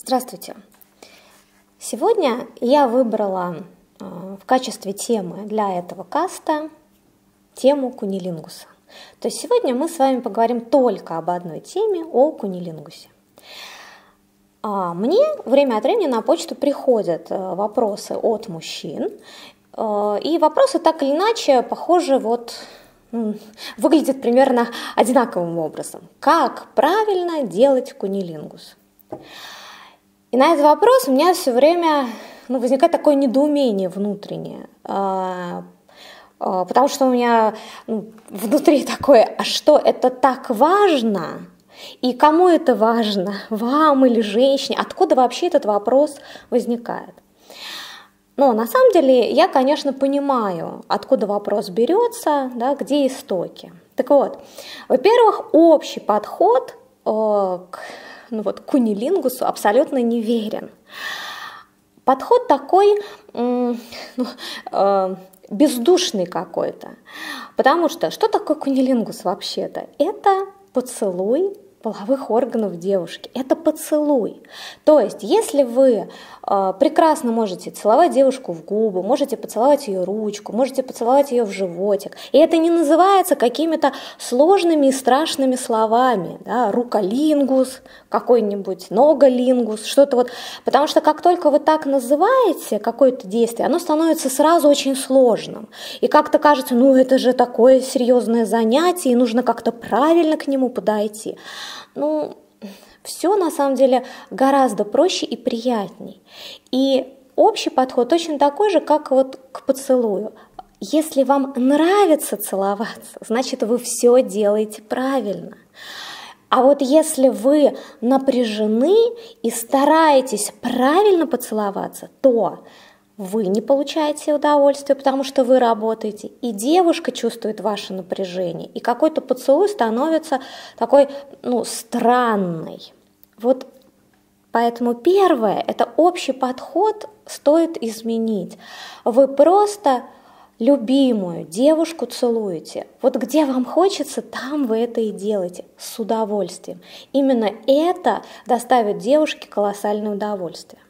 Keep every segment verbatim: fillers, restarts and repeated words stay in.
Здравствуйте! Сегодня я выбрала в качестве темы для этого каста тему кунилингуса. То есть сегодня мы с вами поговорим только об одной теме, о кунилингусе. Мне время от времени на почту приходят вопросы от мужчин, и вопросы так или иначе похожи вот... выглядит примерно одинаковым образом. Как правильно делать кунилингус? И на этот вопрос у меня все время ну, возникает такое недоумение внутреннее, потому что у меня ну, внутри такое, а что это так важно? И кому это важно? Вам или женщине? Откуда вообще этот вопрос возникает? Но на самом деле я, конечно, понимаю, откуда вопрос берется, да, где истоки. Так вот, во-первых, общий подход э, к, ну вот, к кунилингусу абсолютно неверен. Подход такой э, э, бездушный какой-то, потому что что такое кунилингус вообще-то? Это поцелуй половых органов девушки. Это поцелуй. То есть, если вы э, прекрасно можете целовать девушку в губы, можете поцеловать ее ручку, можете поцеловать ее в животик, и это не называется какими-то сложными и страшными словами, да, руколингус, какой-нибудь ноголингус, что-то вот, потому что как только вы так называете какое-то действие, оно становится сразу очень сложным. И как-то кажется, ну это же такое серьезное занятие, и нужно как-то правильно к нему подойти. Ну, все на самом деле гораздо проще и приятней. И общий подход точно такой же, как вот к поцелую. Если вам нравится целоваться, значит, вы все делаете правильно. А вот если вы напряжены и стараетесь правильно поцеловаться, то вы не получаете удовольствия, потому что вы работаете, и девушка чувствует ваше напряжение, и какой-то поцелуй становится такой, ну, странный. Вот поэтому первое, это общий подход стоит изменить. Вы просто любимую девушку целуете. Вот где вам хочется, там вы это и делаете с удовольствием. Именно это доставит девушке колоссальное удовольствие.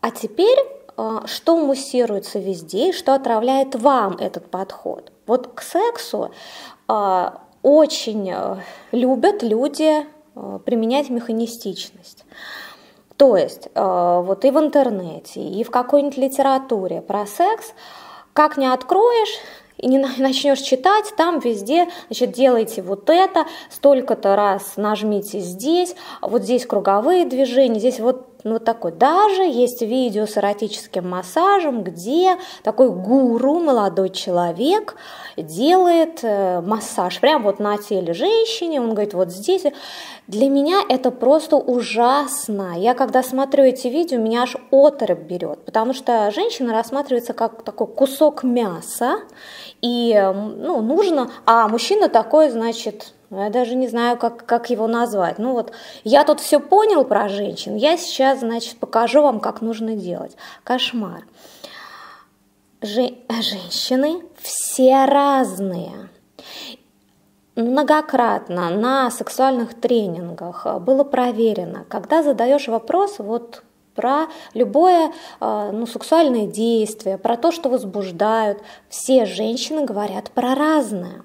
А теперь... что муссируется везде и что отравляет вам этот подход. Вот к сексу очень любят люди применять механистичность. То есть вот и в интернете, и в какой-нибудь литературе про секс, как не откроешь и не начнешь читать, там везде, значит, делайте вот это, столько-то раз нажмите здесь, вот здесь круговые движения, здесь вот, вот такой. Даже есть видео с эротическим массажем, где такой гуру, молодой человек, делает массаж прямо вот на теле женщины, он говорит, вот здесь. Для меня это просто ужасно. Я когда смотрю эти видео, меня аж оторопь берет, потому что женщина рассматривается как такой кусок мяса, и ну, нужно, а мужчина такой, значит, я даже не знаю, как, как его назвать. Ну вот, я тут все понял про женщин, я сейчас, значит, покажу вам, как нужно делать. Кошмар. Же- женщины все разные. Многократно на сексуальных тренингах было проверено, когда задаешь вопрос, вот, про любое ну, сексуальное действие, про то, что возбуждают. Все женщины говорят про разное.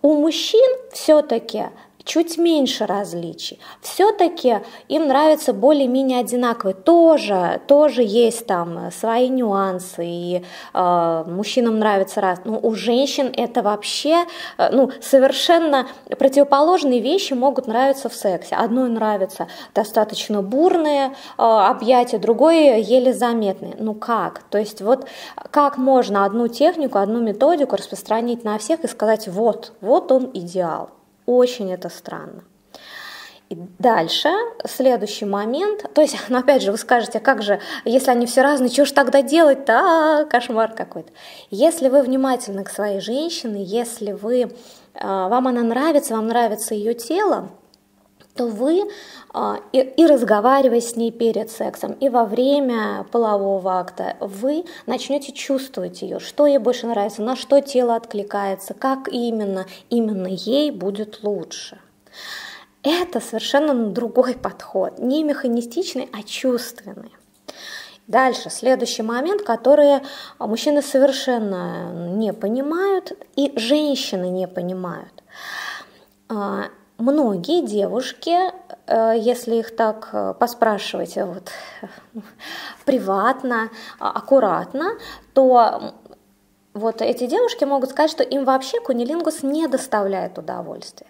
У мужчин все-таки чуть меньше различий. Все-таки им нравятся более-менее одинаковые. Тоже, тоже есть там свои нюансы, и э, мужчинам нравятся разные. Но у женщин это вообще э, ну, совершенно противоположные вещи могут нравиться в сексе. Одной нравятся достаточно бурные э, объятия, другой еле заметные. Ну как? То есть вот как можно одну технику, одну методику распространить на всех и сказать, вот, вот он идеал. Очень это странно. И дальше, следующий момент. То есть, ну, опять же, вы скажете, как же, если они все разные, чего же тогда делать-то? А-а-а, кошмар какой-то. Если вы внимательны к своей женщине, если вы, вам она нравится, вам нравится ее тело, то вы и, и разговаривая с ней перед сексом, и во время полового акта, вы начнете чувствовать ее, что ей больше нравится, на что тело откликается, как именно, именно ей будет лучше. Это совершенно другой подход, не механистичный, а чувственный. Дальше, следующий момент, который мужчины совершенно не понимают и женщины не понимают. Многие девушки, если их так поспрашивать вот, приватно, аккуратно, то вот эти девушки могут сказать, что им вообще кунилингус не доставляет удовольствия.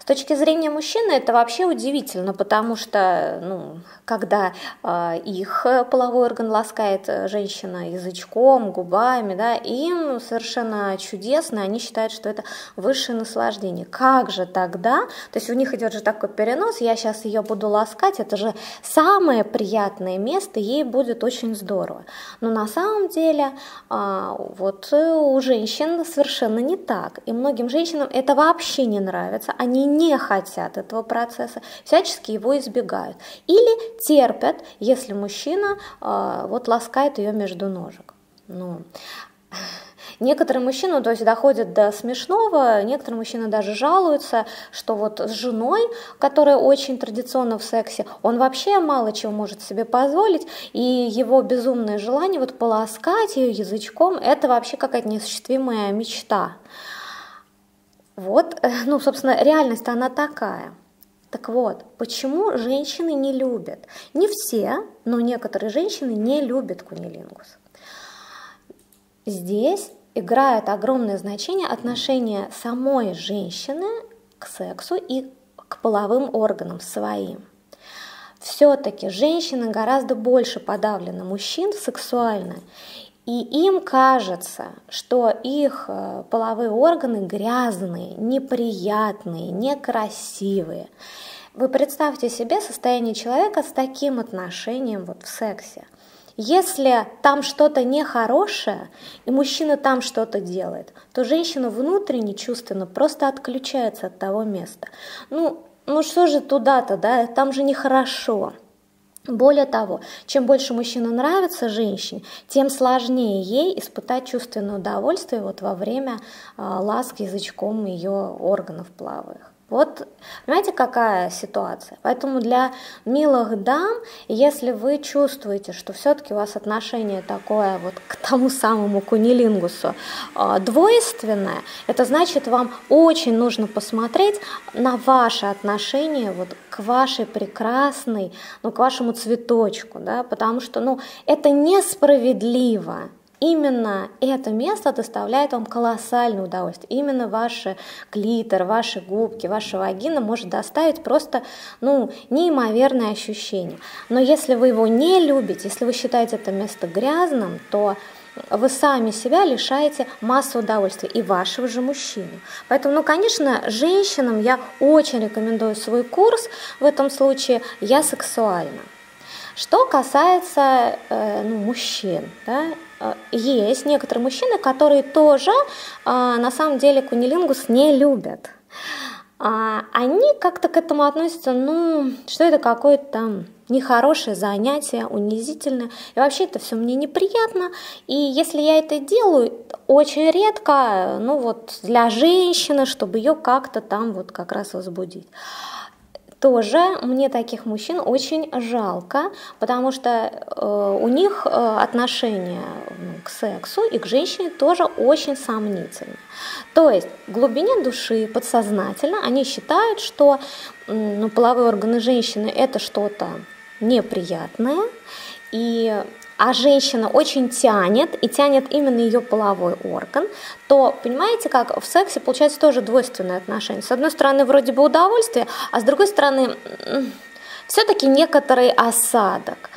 С точки зрения мужчины это вообще удивительно, потому что, ну, когда э, их половой орган ласкает женщина язычком, губами, да, им совершенно чудесно, они считают, что это высшее наслаждение. Как же тогда? То есть у них идет же такой перенос, я сейчас ее буду ласкать, это же самое приятное место, ей будет очень здорово. Но на самом деле э, вот у женщин совершенно не так, и многим женщинам это вообще не нравится, они не не хотят этого процесса, всячески его избегают. Или терпят, если мужчина э, вот ласкает ее между ножек. Ну, некоторые мужчины, то есть доходят до смешного, некоторые мужчины даже жалуются, что вот с женой, которая очень традиционна в сексе, он вообще мало чего может себе позволить, и его безумное желание вот поласкать ее язычком, это вообще какая-то неосуществимая мечта. Вот, ну, собственно, реальность, она такая. Так вот, почему женщины не любят? Не все, но некоторые женщины не любят кунилингус. Здесь играет огромное значение отношение самой женщины к сексу и к половым органам своим. Все-таки женщины гораздо больше подавлены мужчин сексуально. И им кажется, что их половые органы грязные, неприятные, некрасивые. Вы представьте себе состояние человека с таким отношением вот в сексе. Если там что-то нехорошее, и мужчина там что-то делает, то женщина внутренне, чувственно просто отключается от того места. Ну, ну что же туда-то, да, там же нехорошо. Более того, чем больше мужчина нравится женщине, тем сложнее ей испытать чувственное удовольствие вот во время э, ласки язычком ее органов половых. Вот, понимаете, какая ситуация? Поэтому для милых дам, если вы чувствуете, что все-таки у вас отношение такое вот к тому самому кунилингусу э, двойственное, это значит, вам очень нужно посмотреть на ваши отношения вот к вашей прекрасной, ну, к вашему цветочку, да, потому что, ну, это несправедливо. Именно это место доставляет вам колоссальное удовольствие. Именно ваши клитор, ваши губки, ваша вагина может доставить просто, ну, неимоверное ощущение. Но если вы его не любите, если вы считаете это место грязным, то вы сами себя лишаете массы удовольствия и вашего же мужчины. Поэтому, ну, конечно, женщинам я очень рекомендую свой курс в этом случае «Я сексуальна». Что касается э, ну, мужчин, да, э, есть некоторые мужчины, которые тоже э, на самом деле кунилингус не любят. А, они как-то к этому относятся, ну, что это какое-то нехорошее занятие, унизительное, и вообще это все мне неприятно, и если я это делаю, очень редко, ну вот для женщины, чтобы ее как-то там вот как раз возбудить. Тоже мне таких мужчин очень жалко, потому что э, у них э, отношение к сексу и к женщине тоже очень сомнительно. То есть в глубине души подсознательно они считают, что э, ну, половые органы женщины это что-то неприятное, и, а женщина очень тянет, и тянет именно ее половой орган, то, понимаете, как в сексе получается тоже двойственное отношение. С одной стороны, вроде бы удовольствие, а с другой стороны, все-таки некоторый осадок.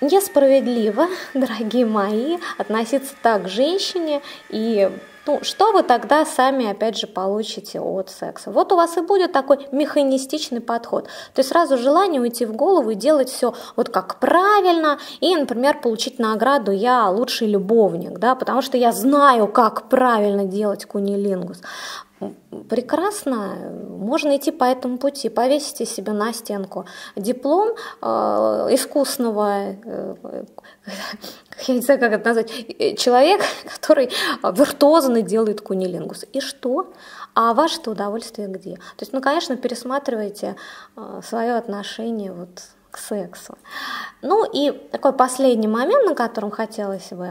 Несправедливо, дорогие мои, относиться так к женщине, и ну, что вы тогда сами, опять же, получите от секса? Вот у вас и будет такой механистичный подход. То есть сразу желание уйти в голову и делать все вот как правильно, и, например, получить награду «я лучший любовник», да, потому что я знаю, как правильно делать кунилингус. Прекрасно, можно идти по этому пути, повесите себе на стенку диплом э, искусного, э, я не знаю, как это назвать, человек, который виртуозно делает кунилингус. И что? а ваше-то удовольствие где? То есть, ну, конечно, пересматривайте свое отношение вот к сексу. Ну и такой последний момент, на котором хотелось бы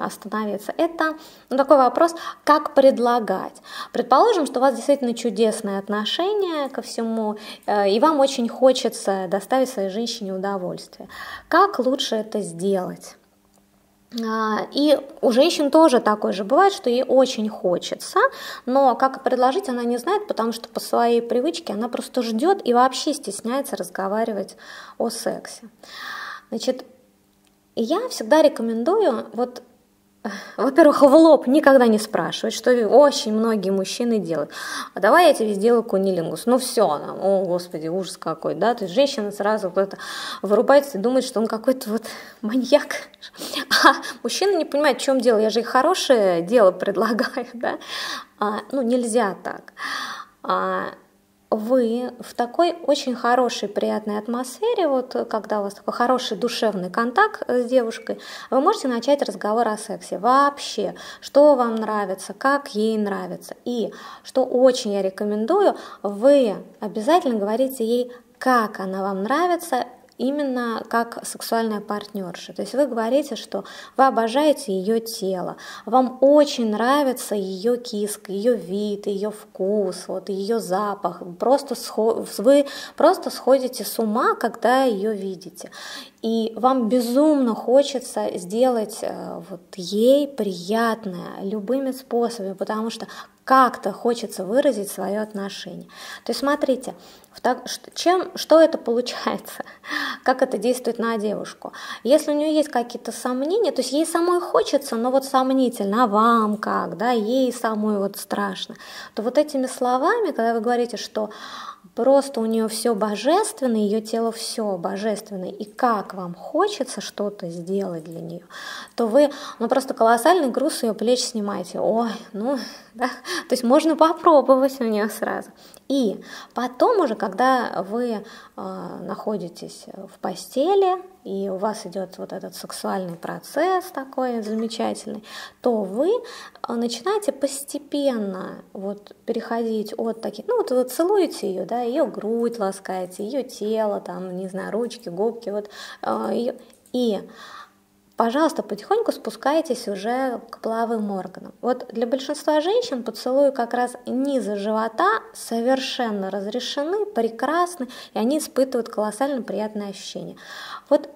остановиться, это ну, такой вопрос, как предлагать. Предположим, что у вас действительно чудесные отношения ко всему, и вам очень хочется доставить своей женщине удовольствие. Как лучше это сделать? И у женщин тоже такое же бывает, что ей очень хочется, но как предложить она не знает, потому что по своей привычке она просто ждет и вообще стесняется разговаривать о сексе. Значит, я всегда рекомендую, вот, во-первых, в лоб никогда не спрашивать, что очень многие мужчины делают. А давай я тебе сделаю кунилингус. Ну все, о господи, ужас какой, да? То есть женщина сразу кто-то вырубается и думает, что он какой-то вот маньяк. А мужчина не понимает, в чем дело, я же и хорошее дело предлагаю, да? А, ну нельзя так. А, вы в такой очень хорошей, приятной атмосфере, вот когда у вас такой хороший душевный контакт с девушкой, вы можете начать разговор о сексе вообще, что вам нравится, как ей нравится. И, что очень я рекомендую, вы обязательно говорите ей, как она вам нравится, именно как сексуальная партнерша. То есть вы говорите, что вы обожаете ее тело, вам очень нравится ее киска, ее вид, ее вкус, вот, ее запах. Просто сход... Вы просто сходите с ума, когда ее видите. И вам безумно хочется сделать вот, ей приятное любыми способами, потому что как-то хочется выразить свое отношение. То есть смотрите, чем, что это получается, как это действует на девушку. Если у нее есть какие-то сомнения, то есть ей самой хочется, но вот сомнительно, а вам как, да, ей самой вот страшно, то вот этими словами, когда вы говорите, что просто у нее все божественно, ее тело все божественно, и как вам хочется что-то сделать для нее, то вы ну, просто колоссальный груз с ее плеч снимаете. Ой, ну, да, то есть можно попробовать у нее сразу. И потом уже, когда вы э, находитесь в постели, и у вас идет вот этот сексуальный процесс такой замечательный, то вы начинаете постепенно вот переходить от таких, ну вот вы целуете ее, да, ее грудь ласкаете, ее тело, там, не знаю, ручки, губки, вот, ее, и, пожалуйста, потихоньку спускаетесь уже к половым органам. Вот для большинства женщин поцелуи как раз низа живота совершенно разрешены, прекрасны, и они испытывают колоссально приятные ощущения. Вот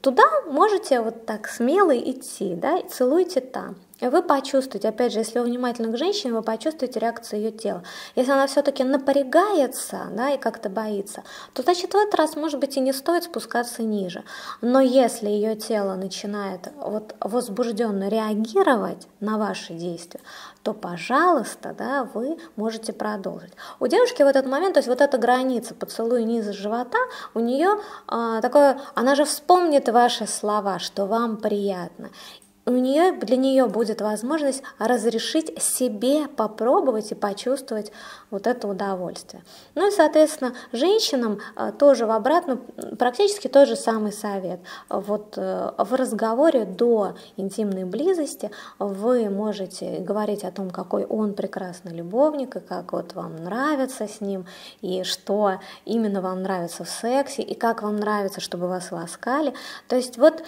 туда можете вот так смело идти, да, и целуйте там. И вы почувствуете, опять же, если вы внимательны к женщине, вы почувствуете реакцию ее тела. Если она все-таки напрягается, да, и как-то боится, то, значит, в этот раз, может быть, и не стоит спускаться ниже. Но если ее тело начинает вот возбужденно реагировать на ваши действия, то, пожалуйста, да, вы можете продолжить. У девушки в этот момент, то есть вот эта граница поцелуя низа живота, у нее э, такое, она же вспомнит ваши слова, что вам приятно. У нее, для нее будет возможность разрешить себе попробовать и почувствовать вот это удовольствие. Ну и, соответственно, женщинам тоже в обратном практически тот же самый совет. Вот в разговоре до интимной близости вы можете говорить о том, какой он прекрасный любовник, и как вот вам нравится с ним, и что именно вам нравится в сексе, и как вам нравится, чтобы вас ласкали. То есть вот...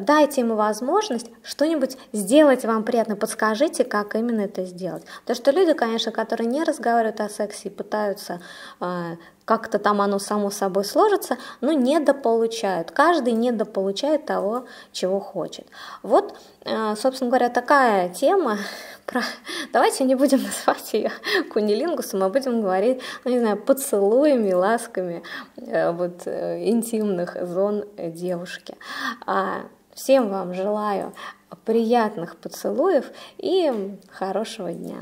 Дайте ему возможность что-нибудь сделать вам приятно, подскажите, как именно это сделать. Потому что люди, конечно, которые не разговаривают о сексе и пытаются э, как-то там оно само собой сложится, но недополучают, каждый недополучает того, чего хочет. Вот, э, собственно говоря, такая тема, про... давайте не будем называть ее кунилингусом, а будем говорить, ну, не знаю, поцелуями, ласками э, вот, э, интимных зон девушки. Всем вам желаю приятных поцелуев и хорошего дня.